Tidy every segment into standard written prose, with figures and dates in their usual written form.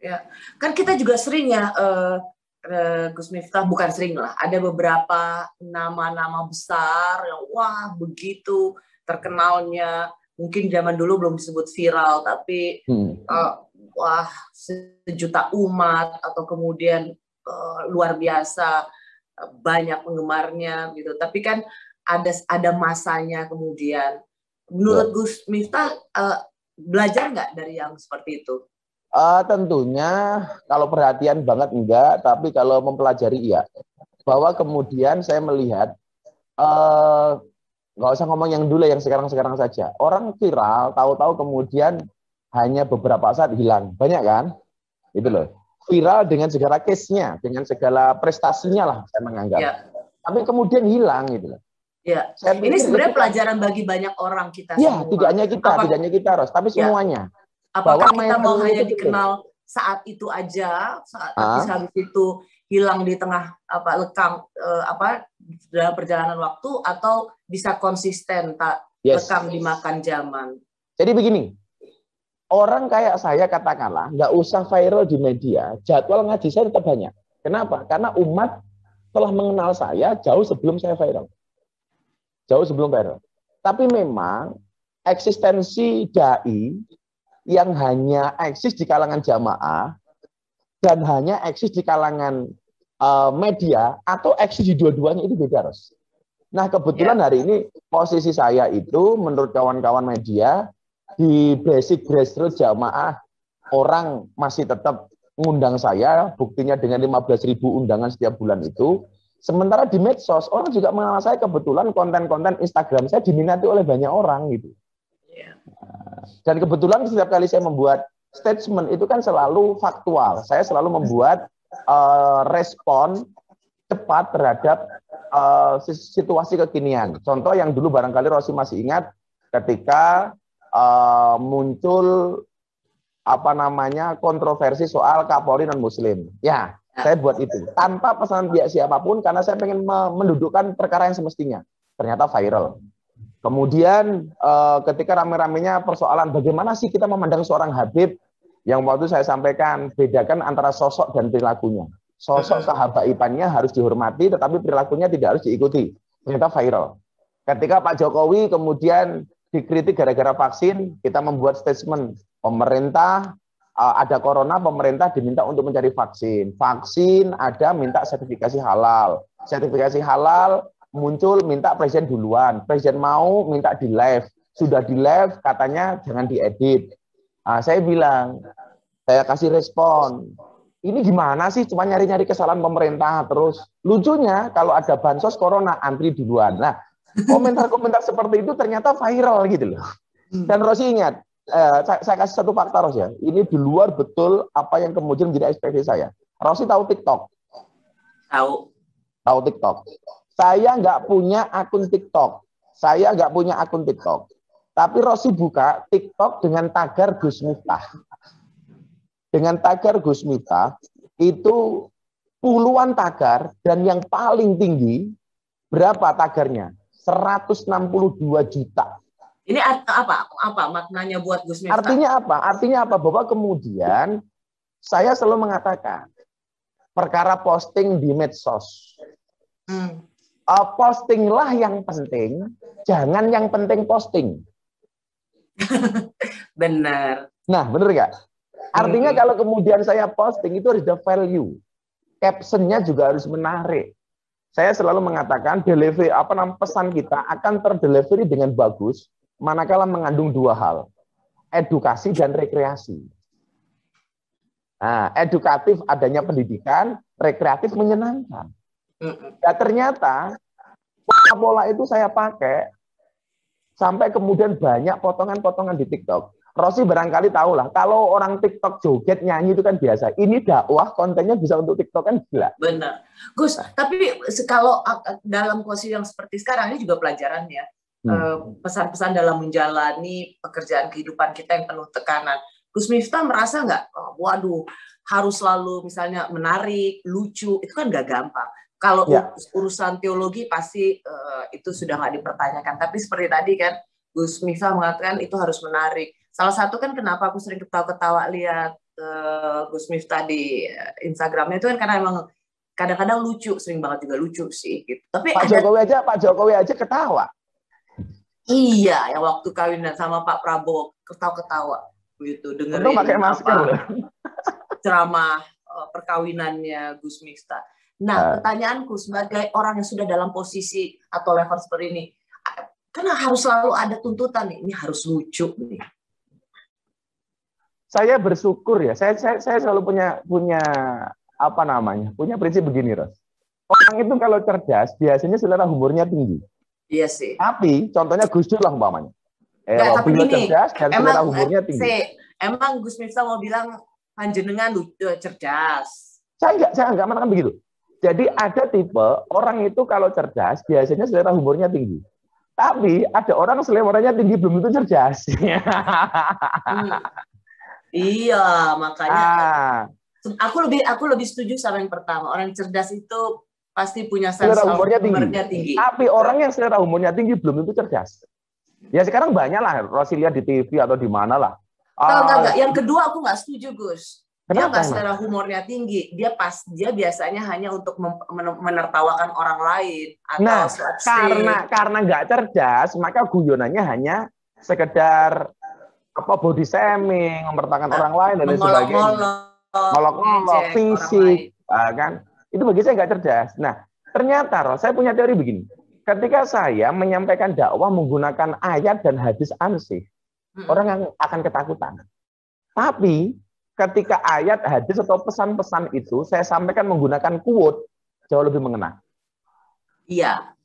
Ya, kan kita juga sering ya, Gus Miftah, bukan sering lah, ada beberapa nama-nama besar yang wah begitu terkenalnya, mungkin zaman dulu belum disebut viral, tapi wah sejuta umat, atau kemudian luar biasa banyak penggemarnya gitu. Tapi kan ada masanya kemudian. Menurut Gus Miftah, belajar nggak dari yang seperti itu? Tentunya kalau perhatian banget enggak, tapi kalau mempelajari iya. Bahwa kemudian saya melihat, nggak usah ngomong yang dulu, yang sekarang-sekarang saja. Orang viral, tahu-tahu kemudian hanya beberapa saat hilang. Banyak kan? Itu loh. Viral dengan segala case-nya, dengan segala prestasinya lah saya menganggap. Ya. Tapi kemudian hilang gitu loh. Ya. Ini sebenarnya pelajaran bagi banyak orang kita ya, semua. Tidak hanya kita, tidak hanya kita, Ros, tapi semuanya. Ya. Apakah kita mau hanya dikenal saat itu aja, tapi habis itu hilang di tengah dalam perjalanan waktu, atau bisa konsisten rekam dimakan zaman? Jadi begini, orang kayak saya katakanlah nggak usah viral di media, jadwal ngaji saya tetap banyak. Kenapa? Karena umat telah mengenal saya jauh sebelum saya viral, jauh sebelum viral. Tapi memang eksistensi dai yang hanya eksis di kalangan jamaah dan hanya eksis di kalangan media atau eksis di dua-duanya itu beda, Ros. Nah, kebetulan hari ini posisi saya itu menurut kawan-kawan media di basic grassroots jamaah, orang masih tetap ngundang saya, buktinya dengan 15.000 undangan setiap bulan itu. Sementara di medsos orang juga mengenal saya, kebetulan konten-konten Instagram saya diminati oleh banyak orang gitu. Dan kebetulan setiap kali saya membuat statement itu kan selalu faktual. Saya selalu membuat respon cepat terhadap situasi kekinian. Contoh yang dulu barangkali Rosi masih ingat, ketika muncul kontroversi soal Kapolri non-Muslim. Ya, saya buat itu tanpa pesanan pihak siapapun karena saya pengen mendudukkan perkara yang semestinya. Ternyata viral. Kemudian ketika rame-ramenya persoalan bagaimana sih kita memandang seorang Habib, yang waktu saya sampaikan bedakan antara sosok dan perilakunya. Sosok sahabaipannya harus dihormati tetapi perilakunya tidak harus diikuti. Ternyata viral. Ketika Pak Jokowi kemudian dikritik gara-gara vaksin, kita membuat statement pemerintah ada corona, pemerintah diminta untuk mencari vaksin. Vaksin ada minta sertifikasi halal. Sertifikasi halal muncul minta presiden duluan, presiden mau minta di live, sudah di live katanya jangan diedit. Nah, saya bilang, saya kasih respon, ini gimana sih cuma nyari-nyari kesalahan pemerintah terus. Lucunya kalau ada bansos corona antri duluan. Nah, komentar-komentar seperti itu ternyata viral gitu loh. Dan Rosi ingat, saya kasih satu fakta Ros ya, ini di luar betul apa yang kemudian menjadi ekspektasi saya. Rosi tahu TikTok? Tahu TikTok. Saya nggak punya akun TikTok. Tapi Rosi buka TikTok dengan tagar Gus Miftah. Dengan tagar Gus Miftah itu puluhan tagar, dan yang paling tinggi berapa tagarnya? 162 juta. Ini apa maknanya buat Gus Miftah? Artinya apa? Artinya apa? Bahwa kemudian saya selalu mengatakan perkara posting di medsos. Postinglah yang penting, jangan yang penting posting. Benar. Nah, benar nggak? Artinya kalau kemudian saya posting itu harus ada value. Captionnya juga harus menarik. Saya selalu mengatakan delivery pesan kita akan terdelivery dengan bagus manakala mengandung dua hal, edukasi dan rekreasi. Nah, edukatif adanya pendidikan, rekreatif menyenangkan. Nah, ternyata pola itu saya pakai sampai kemudian banyak potongan-potongan di TikTok. Rosi barangkali tahulah kalau orang TikTok joget nyanyi itu kan biasa. Ini dakwah kontennya bisa untuk TikTok kan gila. Benar, Gus. Tapi kalau dalam posisi yang seperti sekarang ini juga pelajarannya, pesan-pesan dalam menjalani pekerjaan kehidupan kita yang penuh tekanan. Gus Miftah merasa nggak, waduh, harus selalu misalnya menarik, lucu, itu kan nggak gampang. Kalau urusan teologi pasti itu sudah nggak dipertanyakan. Tapi seperti tadi kan, Gus Miftah mengatakan itu harus menarik. Salah satu kan kenapa aku sering ketawa-ketawa lihat Gus Miftah di Instagramnya itu kan karena emang kadang-kadang lucu, sering banget juga lucu sih gitu. Tapi Pak Jokowi aja ketawa. Iya, yang waktu kawinan sama Pak Prabowo ketawa-ketawa gitu, dengerin pakai masker ceramah perkawinannya Gus Miftah. Nah, pertanyaanku sebagai orang yang sudah dalam posisi atau level seperti ini, karena harus selalu ada tuntutan nih, ini harus lucu nih. Saya bersyukur ya, saya selalu punya apa namanya, punya prinsip begini, Ros. Orang itu kalau cerdas biasanya selera humornya tinggi. Iya sih. Tapi contohnya Gus Dur lah umpamanya. Tapi ini cerdas dan selera humornya tinggi. Emang Gus Miftah mau bilang panjenengan lucu cerdas. Saya enggak mengatakan begitu. Jadi ada tipe orang itu kalau cerdas biasanya selera humornya tinggi. Tapi ada orang seleranya tinggi belum itu cerdas. Iya, makanya aku lebih setuju sama yang pertama. Orang cerdas itu pasti punya selera humornya tinggi. Tapi orang yang selera humornya tinggi belum itu cerdas. Ya sekarang banyak lah Rosilia di TV atau di mana lah. Enggak. Yang kedua aku nggak setuju, Gus. Kenapa? Dia nggak selera humornya tinggi. Dia biasanya hanya untuk menertawakan orang lain. Atau nah, karena nggak cerdas, maka guyonannya hanya sekedar apa body shaming, mempertahankan orang lain dan sebagainya. Ngolok-ngolok, fisik, kan? Itu bagi saya nggak cerdas. Nah, ternyata Ros, saya punya teori begini. Ketika saya menyampaikan dakwah menggunakan ayat dan hadis ansih, orang akan ketakutan. Tapi ketika ayat, hadis, atau pesan-pesan itu saya sampaikan menggunakan quote, jauh lebih mengena. Iya.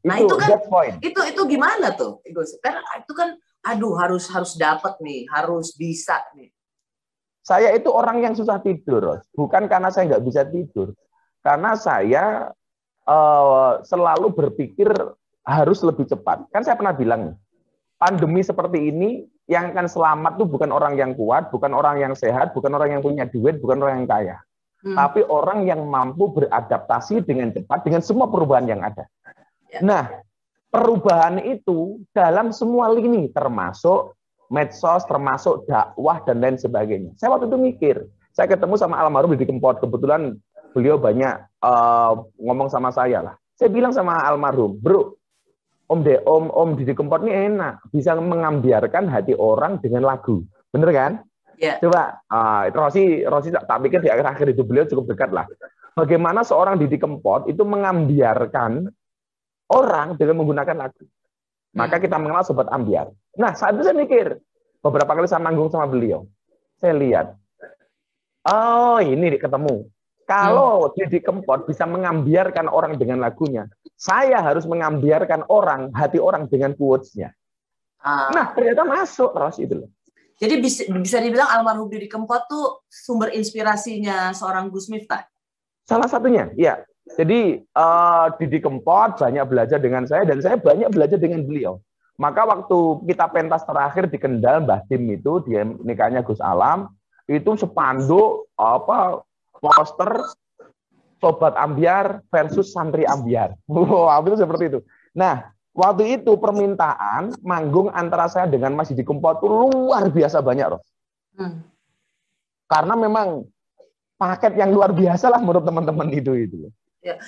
Nah itu kan, itu gimana tuh? Karena itu kan, aduh harus dapat nih, harus bisa nih. Saya itu orang yang susah tidur, bukan karena saya nggak bisa tidur, karena saya selalu berpikir harus lebih cepat. Kan saya pernah bilang nih, pandemi seperti ini, yang akan selamat tuh bukan orang yang kuat, bukan orang yang sehat, bukan orang yang punya duit, bukan orang yang kaya. Tapi orang yang mampu beradaptasi dengan cepat dengan semua perubahan yang ada. Nah, perubahan itu dalam semua lini, termasuk medsos, termasuk dakwah, dan lain sebagainya. Saya waktu itu mikir, saya ketemu sama Almarhum Didi Kempot, kebetulan beliau banyak ngomong sama saya lah. Saya bilang sama Almarhum, bro, Om Didi Kempot ini enak, bisa mengambiarkan hati orang dengan lagu, bener kan? Yeah. Coba, Rosi tak pikir di akhir-akhir itu beliau cukup dekat lah. Bagaimana seorang Didi Kempot itu mengambiarkan orang dengan menggunakan lagu? Maka kita mengenal sobat ambiar. Nah, saat itu saya mikir, beberapa kali saya manggung sama beliau, saya lihat, oh ini ketemu. Kalau Didi Kempot bisa mengambiarkan orang dengan lagunya, saya harus mengambiarkan orang, hati orang dengan quotes-nya. Nah, ternyata masuk terus itu loh. Jadi bisa dibilang Almarhum Didi Kempot tuh sumber inspirasinya seorang Gus Miftah. Salah satunya, ya. Jadi Didi Kempot banyak belajar dengan saya dan saya banyak belajar dengan beliau. Maka waktu kita pentas terakhir di Kendal, Mbah Tim itu dia nikahnya Gus Alam, itu sepanduk apa? Poster sobat ambiar versus santri ambiar. Wow, itu seperti itu. Nah, waktu itu permintaan manggung antara saya dengan Mas Didi Kempot itu luar biasa banyak, Ros. Karena memang paket yang luar biasa lah menurut teman-teman itu. Ya,